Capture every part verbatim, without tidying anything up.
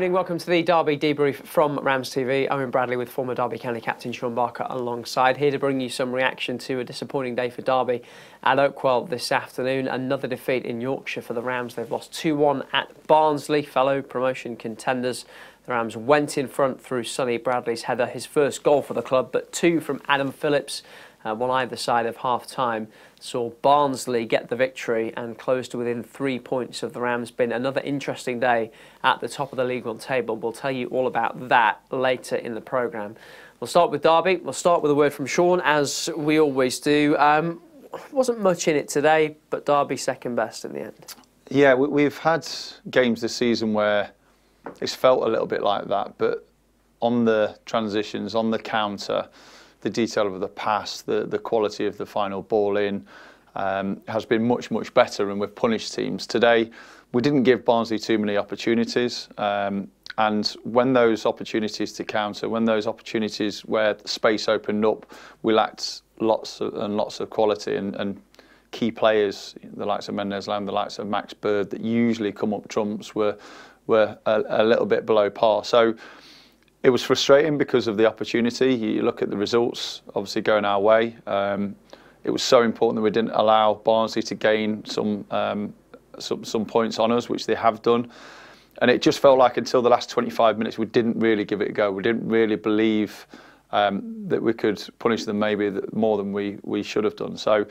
evening. Welcome to the Derby Debrief from RamsTV. Owen Bradley with former Derby County captain Shaun Barker alongside, here to bring you some reaction to a disappointing day for Derby at Oakwell this afternoon. Another defeat in Yorkshire for the Rams. They've lost two one at Barnsley, fellow promotion contenders. The Rams went in front through Sonny Bradley's header, his first goal for the club, but two from Adam Phillips, uh, one either side of half-time, saw Barnsley get the victory and close to within three points of the Rams. Been another interesting day at the top of the League One table. We'll tell you all about that later in the programme. We'll start with Derby. We'll start with a word from Shaun, as we always do. Um, wasn't much in it today, but Derby second best in the end. Yeah, we've had games this season where it's felt a little bit like that, but on the transitions, on the counter, the detail of the pass, the, the quality of the final ball in um, has been much, much better, and we've punished teams. Today, we didn't give Barnsley too many opportunities, um, and when those opportunities to counter, when those opportunities where space opened up, we lacked lots of, and lots of quality and, and key players, the likes of Mendes Lam, the likes of Max Bird, that usually come up trumps, were were a, a little bit below par. So it was frustrating because of the opportunity. You look at the results, obviously going our way. Um, it was so important that we didn't allow Barnsley to gain some, um, some some points on us, which they have done. And it just felt like until the last twenty-five minutes, we didn't really give it a go. We didn't really believe um, that we could punish them maybe more than we we should have done. So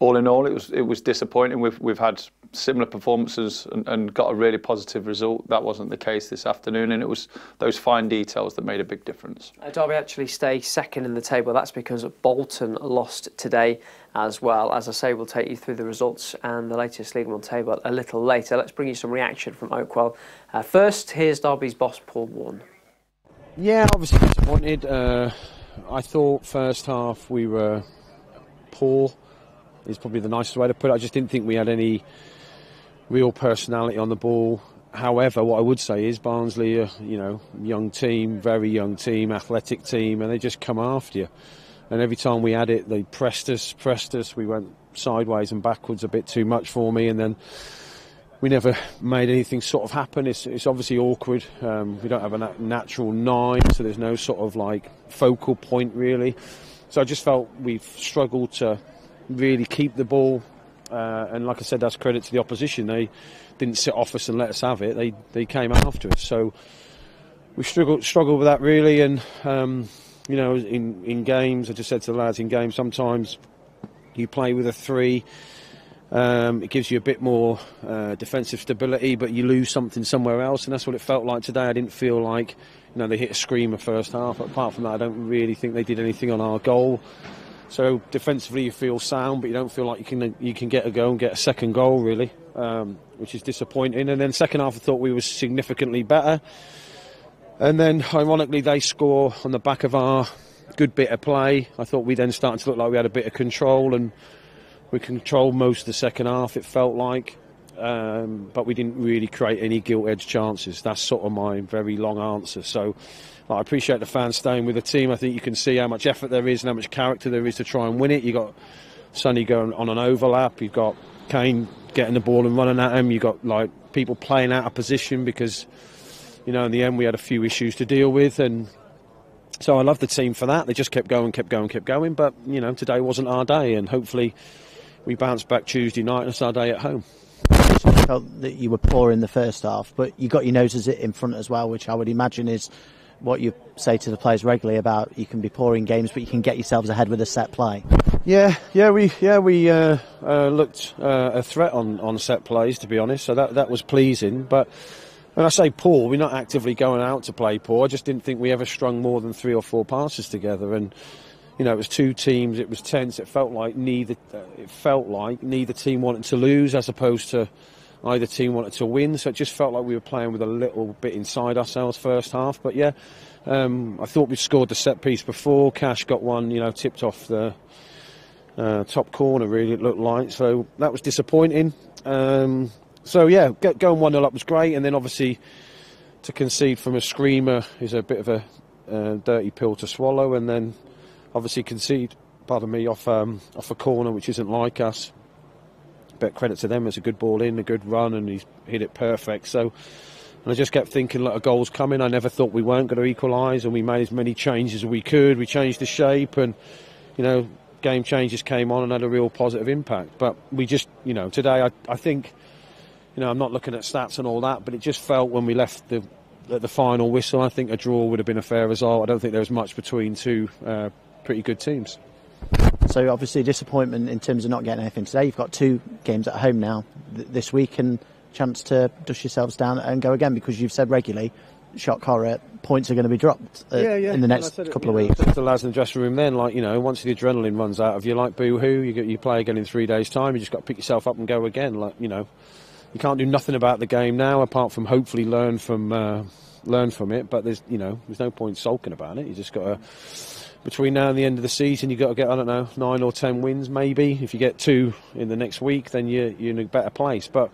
all in all, it was it was disappointing. We've we've had similar performances and, and got a really positive result. That wasn't the case this afternoon, and it was those fine details that made a big difference. Derby actually stay second in the table. That's because Bolton lost today as well. As I say, we'll take you through the results and the latest League One table a little later. Let's bring you some reaction from Oakwell. Uh, first, here's Derby's boss, Paul Warne. Yeah, obviously disappointed. Uh, I thought first half we were poor, is probably the nicest way to put it. I just didn't think we had any real personality on the ball. However, what I would say is Barnsley, uh, you know, young team, very young team, athletic team, and they just come after you. And every time we had it, they pressed us, pressed us. We went sideways and backwards a bit too much for me, and then we never made anything sort of happen. It's, it's obviously awkward. Um, we don't have a nat natural nine, so there's no sort of like focal point really. So I just felt we've struggled to really keep the ball, uh, and like I said, that's credit to the opposition. They didn't sit off us and let us have it. They they came after us, so we struggled struggled with that really. And um, you know, in in games, I just said to the lads in games, sometimes you play with a three, um, it gives you a bit more uh, defensive stability, but you lose something somewhere else, and that's what it felt like today. I didn't feel like, you know, they hit a screamer first half. Apart from that, I don't really think they did anything on our goal. So defensively you feel sound, but you don't feel like you can you can get a goal and get a second goal really, um, which is disappointing. And then second half I thought we were significantly better, and then ironically they score on the back of our good bit of play. I thought we then started to look like we had a bit of control, and we controlled most of the second half, it felt like, um, but we didn't really create any gilt-edged chances. That's sort of my very long answer. So I appreciate the fans staying with the team. I think you can see how much effort there is and how much character there is to try and win it. You've got Sonny going on an overlap. You've got Kane getting the ball and running at him. You've got like people playing out of position because, you know, in the end we had a few issues to deal with. And so I love the team for that. They just kept going, kept going, kept going. But, you know, today wasn't our day. And hopefully we bounce back Tuesday night and it's our day at home. I felt that you were poor in the first half, but you got your noses in front as well, which I would imagine is what you say to the players regularly about you can be poor in games, but you can get yourselves ahead with a set play. Yeah, yeah, we yeah we uh, uh, looked uh, a threat on on set plays, to be honest. So that that was pleasing. But when I say poor, we're not actively going out to play poor. I just didn't think we ever strung more than three or four passes together. And you know, it was two teams. It was tense. It felt like neither it felt like neither team wanted to lose, as opposed to either team wanted to win, so it just felt like we were playing with a little bit inside ourselves first half. But yeah, um, I thought we scored the set piece before. Cash got one, you know, tipped off the uh, top corner, really, it looked like. So that was disappointing. Um, so yeah, get going one nil up was great, and then obviously to concede from a screamer is a bit of a uh, dirty pill to swallow, and then obviously concede, pardon me, off, um, off a corner, which isn't like us. But credit to them, it's a good ball in, a good run, and he's hit it perfect. So And I just kept thinking, look, a goal's coming. I never thought we weren't going to equalise, and we made as many changes as we could. We changed the shape, and, you know, game changes came on and had a real positive impact. But we just, you know, today I, I think, you know, I'm not looking at stats and all that, but it just felt when we left the at the final whistle, I think a draw would have been a fair result. I don't think there was much between two uh, pretty good teams. So obviously a disappointment in terms of not getting anything today. You've got two games at home now th this week, and chance to dust yourselves down and go again, because you've said regularly, shock horror, points are going to be dropped uh, yeah, yeah. in the next couple it, of weeks. It's the lads in the dressing room then, like, you know, once the adrenaline runs out of you, like boo-hoo, you, you play again in three days' time, you just got to pick yourself up and go again. Like, you know, you can't do nothing about the game now apart from hopefully learn from uh, learn from it, but there's, you know, there's no point sulking about it. You just got to, between now and the end of the season, you've got to get, I don't know, nine or ten wins maybe. If you get two in the next week, then you're, you're in a better place. But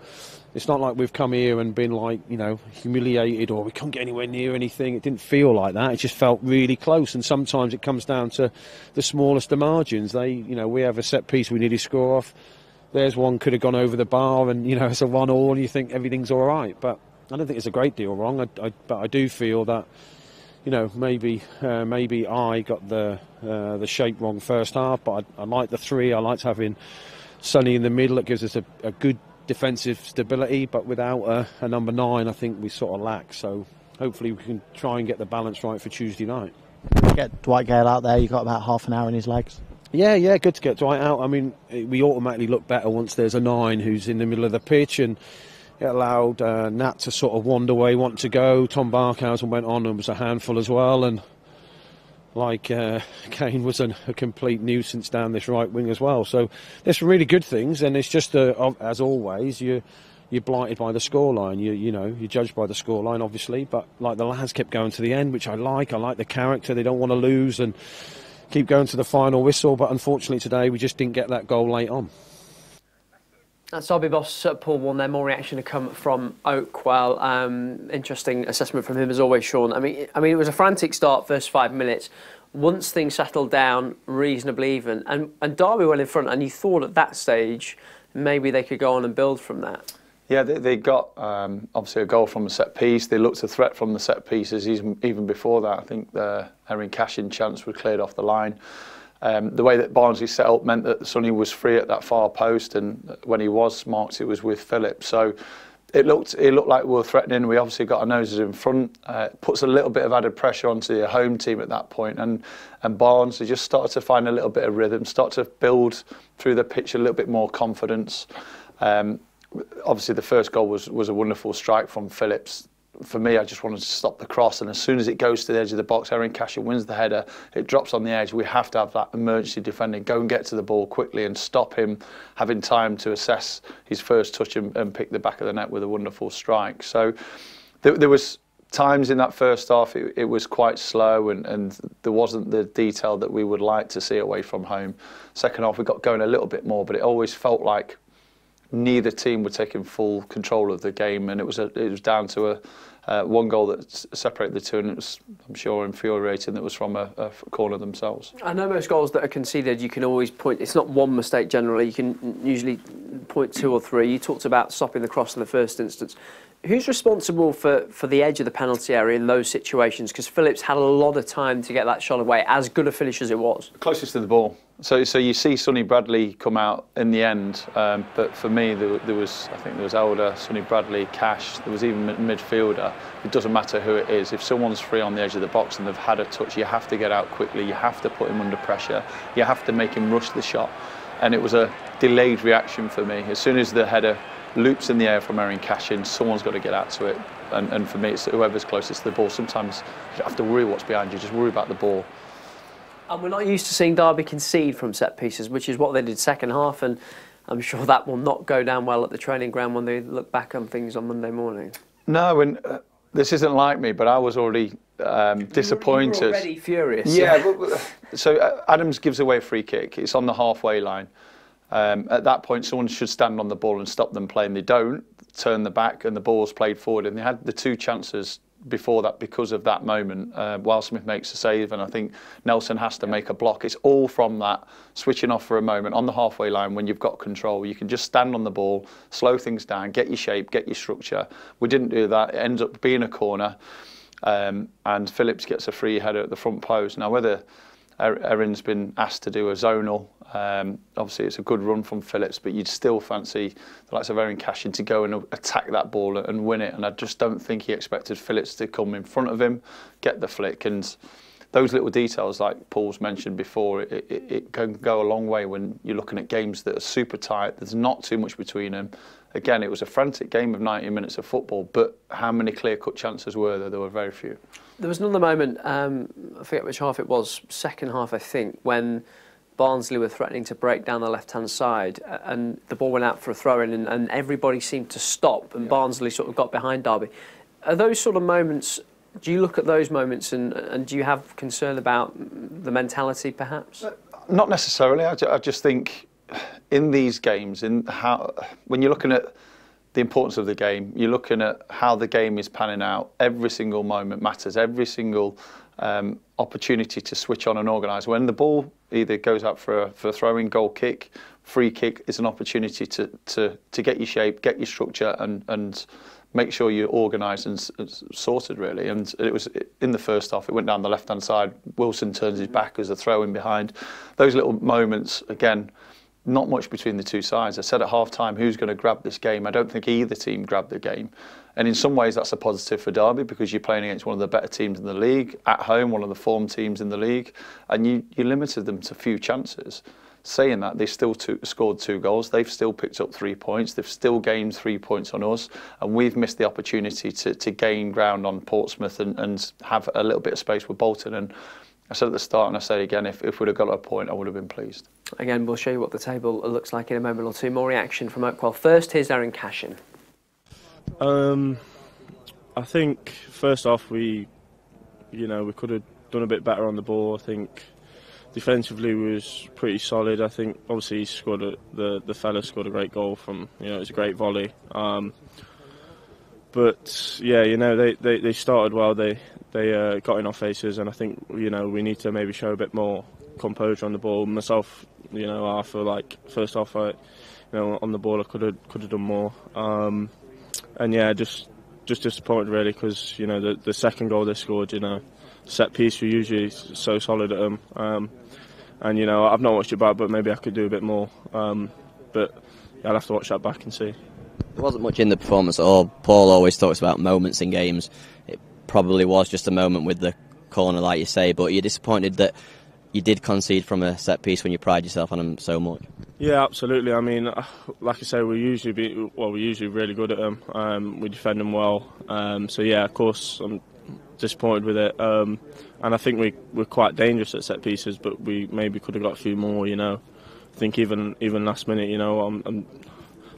it's not like we've come here and been, like, you know, humiliated or we can't get anywhere near anything. It didn't feel like that. It just felt really close. And sometimes it comes down to the smallest of margins. They, you know, we have a set piece we nearly score off. There's one could have gone over the bar, and, you know, it's a one all, and you think everything's all right. But I don't think it's a great deal wrong. I, I, but I do feel that, you know, maybe uh, maybe I got the uh, the shape wrong first half, but I, I like the three. I liked having Sonny in the middle. It gives us a, a good defensive stability, but without a, a number nine, I think we sort of lack. So hopefully we can try and get the balance right for Tuesday night. Get Dwight Gale out there. You've got about half an hour in his legs. Yeah, yeah, good to get Dwight out. I mean, we automatically look better once there's a nine who's in the middle of the pitch, and it allowed uh, Nat to sort of wander where he wanted to go. Tom Barkhausen went on and was a handful as well, and like uh, Kane was an, a complete nuisance down this right wing as well. So there's some really good things, and it's just, uh, as always, you, you're blighted by the scoreline. You, you know, you're judged by the scoreline, obviously, but like the lads kept going to the end, which I like. I like the character. They don't want to lose and keep going to the final whistle, but unfortunately today we just didn't get that goal late on. That's Derby boss Paul Warne there. More reaction to come from Oakwell. Um, interesting assessment from him as always, Shaun. I mean, I mean, it was a frantic start, first five minutes. Once things settled down, reasonably even, and and Derby well in front. And you thought at that stage maybe they could go on and build from that. Yeah, they, they got um, obviously a goal from a set piece. They looked a threat from the set pieces even even before that. I think the Aaron Cashin chance was cleared off the line. Um, the way that Barnsley set up meant that Sonny was free at that far post, and when he was marked, it was with Phillips. So it looked it looked like we were threatening. We obviously got our noses in front. Uh, it puts a little bit of added pressure onto the home team at that point, and and Barnsley just started to find a little bit of rhythm, start to build through the pitch a little bit more confidence. Um, obviously, the first goal was was a wonderful strike from Phillips. For me, I just wanted to stop the cross, and as soon as it goes to the edge of the box, Aaron Cashin wins the header. It drops on the edge. We have to have that emergency defending. Go and get to the ball quickly and stop him having time to assess his first touch and, and pick the back of the net with a wonderful strike. So there, there was times in that first half it, it was quite slow, and, and there wasn't the detail that we would like to see away from home. Second half we got going a little bit more, but it always felt like neither team were taking full control of the game, and it was a, it was down to a uh, one goal that s separated the two, and it was, I'm sure, infuriating. That was from a, a corner themselves. I know most goals that are conceded, you can always point. It's not one mistake generally. You can usually point two or three. You talked about stopping the cross in the first instance. Who's responsible for for the edge of the penalty area in those situations? Because Phillips had a lot of time to get that shot away. As good a finish as it was, closest to the ball. So, so you see Sonny Bradley come out in the end, um, but for me, there, there was, I think there was Elder, Sonny Bradley, Cash, there was even a midfielder. It doesn't matter who it is. If someone's free on the edge of the box and they've had a touch, you have to get out quickly, you have to put him under pressure, you have to make him rush the shot. And it was a delayed reaction for me. As soon as the header loops in the air from Aaron Cashin, someone's got to get out to it. And, and for me, it's whoever's closest to the ball. Sometimes you don't have to worry what's behind you, just worry about the ball. And we're not used to seeing Derby concede from set pieces, which is what they did second half, and I'm sure that will not go down well at the training ground when they look back on things on Monday morning. No, and uh, this isn't like me, but I was already um, disappointed. You were already furious. Yeah, but, so uh, Adams gives away a free kick. It's on the halfway line. Um, at that point, someone should stand on the ball and stop them playing. They don't, turn the back, and the ball's played forward, and they had the two chances before that because of that moment. Uh, while Smith makes a save, and I think Nelson has to yeah. make a block. It's all from that switching off for a moment on the halfway line when you've got control. You can just stand on the ball, slow things down, get your shape, get your structure. We didn't do that. It ends up being a corner, um, and Phillips gets a free header at the front post. Now, whether Erin's been asked to do a zonal, um, obviously it's a good run from Phillips, but you'd still fancy the likes of Aaron Cashin to go and attack that ball and win it, and I just don't think he expected Phillips to come in front of him, get the flick, and those little details, like Paul's mentioned before, it, it, it can go a long way when you're looking at games that are super tight, there's not too much between them. Again, it was a frantic game of ninety minutes of football, but how many clear-cut chances were there? There were very few. There was another moment, um, I forget which half it was, second half I think, when Barnsley were threatening to break down the left-hand side and the ball went out for a throw-in and, and everybody seemed to stop and yeah. Barnsley sort of got behind Derby. Are those sort of moments, do you look at those moments and, and do you have concern about the mentality perhaps? Uh, not necessarily, I, ju I just think... in these games, in how, when you're looking at the importance of the game, you're looking at how the game is panning out. Every single moment matters. Every single um, opportunity to switch on and organise. When the ball either goes out for a, for a throw-in, goal kick, free kick, is an opportunity to to to get your shape, get your structure, and and make sure you're organised and, and sorted really. And it was in the first half. It went down the left-hand side. Wilson turns his back as a throw-in behind. Those little moments again. Not much between the two sides. I said at half-time, who's going to grab this game? I don't think either team grabbed the game. And in some ways, that's a positive for Derby because you're playing against one of the better teams in the league, at home, one of the form teams in the league, and you, you limited them to few chances. Saying that, they still two, scored two goals, they've still picked up three points, they've still gained three points on us, and we've missed the opportunity to, to gain ground on Portsmouth and, and have a little bit of space with Bolton. And I said at the start, and I say again, if, if we'd have got a point, I would have been pleased. Again, we'll show you what the table looks like in a moment or two. More reaction from Oakwell. First, here's Aaron Cashin. Um, I think first off, we, you know, we could have done a bit better on the ball. I think defensively we was pretty solid. I think obviously he scored a, the the fella scored a great goal from, you know, it was a great volley. Um, but yeah, you know, they they, they started well. They. They uh, got in our faces, and I think, you know, we need to maybe show a bit more composure on the ball. Myself, you know, after like first half, I, you know, on the ball I could have could have done more. Um, and yeah, just just disappointed really because, you know, the the second goal they scored, you know, set piece we're usually so solid at them. Um, and you know, I've not watched it back, but maybe I could do a bit more. Um, but yeah, I'll have to watch that back and see. There wasn't much in the performance at all. Paul always talks about moments in games. It probably was just a moment with the corner, like you say, but you're disappointed that you did concede from a set piece when you pride yourself on them so much. Yeah, absolutely. I mean, like I say, we usually be well, we're usually really good at them. Um, we defend them well. Um, so yeah, of course, I'm disappointed with it. Um, and I think we we're quite dangerous at set pieces, but we maybe could have got a few more. You know, I think even even last minute, you know, I'm, I'm,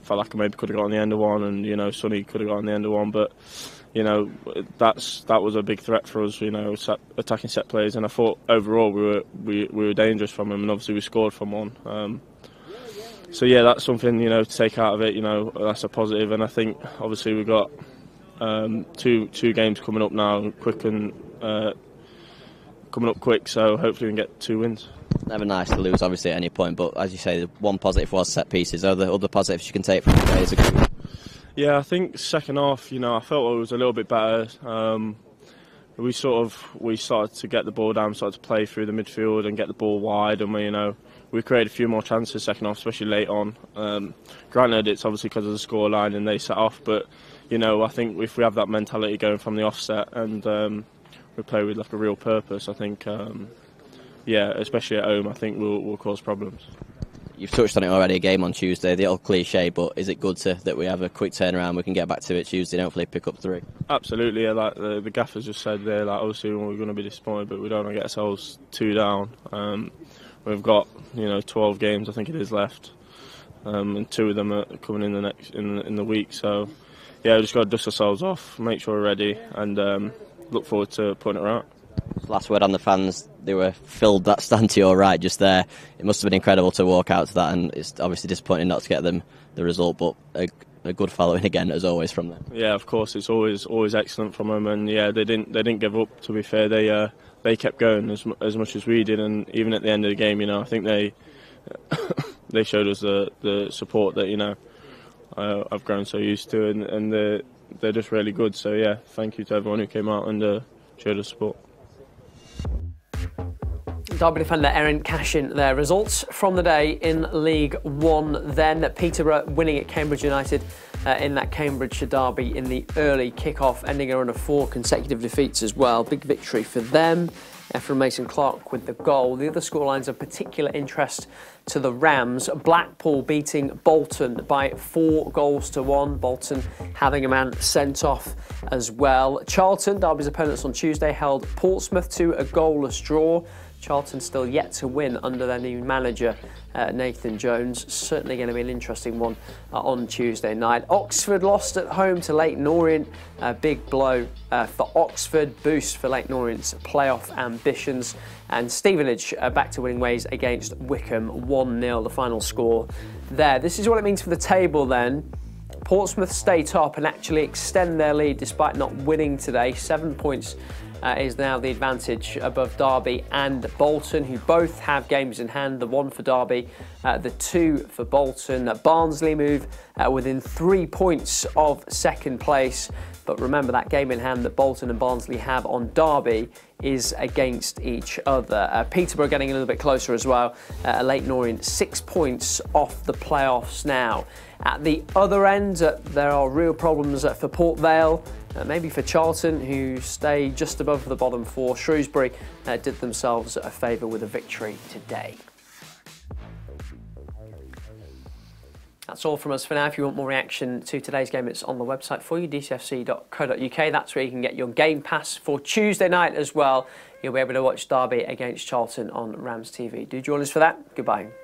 I felt like I maybe could have got on the end of one, and you know, Sonny could have got on the end of one, but. You know, that's that was a big threat for us. You know, set, attacking set plays, and I thought overall we were we, we were dangerous from them, and obviously we scored from one. Um, so yeah, that's something, you know, to take out of it. You know, that's a positive, and I think obviously we've got um, two two games coming up now, quick and uh, coming up quick. So hopefully we can get two wins. Never nice to lose, obviously, at any point. But as you say, the one positive was set pieces. Are there other positives you can take from today as a group? Yeah, I think second half, you know, I felt it was a little bit better. Um, we sort of we started to get the ball down, started to play through the midfield and get the ball wide, and we, you know, we created a few more chances second half, especially late on. Um, granted, it's obviously because of the scoreline and they set off, but you know, I think if we have that mentality going from the offset and um, we play with like a real purpose, I think, um, yeah, especially at home, I think we'll, we'll cause problems. You've touched on it already, a game on Tuesday, the old cliche, but is it good to, that we have a quick turnaround, we can get back to it Tuesday and hopefully pick up three? Absolutely, yeah, like the, the gaffers just said there, like obviously we're going to be disappointed, but we don't want to get ourselves two down. Um, we've got, you know, twelve games I think it is left, um, and two of them are coming in the next in the, in the week, so yeah, we've just got to dust ourselves off, make sure we're ready, and um, look forward to putting it right. Last word on the fans, they were filled that stand to your right just there. It must have been incredible to walk out to that, and it's obviously disappointing not to get them the result, but a a good following again, as always, from them. Yeah, of course, it's always always excellent from them, and yeah, they didn't they didn't give up. To be fair, they uh, they kept going as as much as we did, and even at the end of the game, you know, I think they they showed us the the support that, you know, uh, I've grown so used to, and and they're they're just really good. So yeah, thank you to everyone who came out and uh, showed us support. Derby defender Aaron Cashin there. Results from the day in League One then. Peterborough winning at Cambridge United uh, in that Cambridgeshire derby in the early kick-off, ending a run of four consecutive defeats as well. Big victory for them. Ephraim Mason-Clark with the goal. The other scorelines of particular interest to the Rams. Blackpool beating Bolton by four goals to one. Bolton having a man sent off as well. Charlton, Derby's opponents on Tuesday, held Portsmouth to a goalless draw. Charlton still yet to win under their new manager, uh, Nathan Jones. Certainly going to be an interesting one uh, on Tuesday night. Oxford lost at home to Leighton Orient. A big blow uh, for Oxford. Boost for Leighton Orient's playoff ambitions. And Stevenage uh, back to winning ways against Wickham, one nil, the final score there. This is what it means for the table then. Portsmouth stay top and actually extend their lead despite not winning today. Seven points Uh, is now the advantage above Derby and Bolton, who both have games in hand, the one for Derby, uh, the two for Bolton. Uh, Barnsley move uh, within three points of second place, but remember that game in hand that Bolton and Barnsley have on Derby is against each other. Uh, Peterborough getting a little bit closer as well. Uh, Leighton Orient six points off the playoffs now. At the other end, uh, there are real problems uh, for Port Vale. Uh, maybe for Charlton, who stay just above the bottom four. Shrewsbury uh, did themselves a favour with a victory today. That's all from us for now. If you want more reaction to today's game, it's on the website for you, d c f c dot co dot u k. That's where you can get your game pass for Tuesday night as well. You'll be able to watch Derby against Charlton on Rams T V. Do join us for that. Goodbye.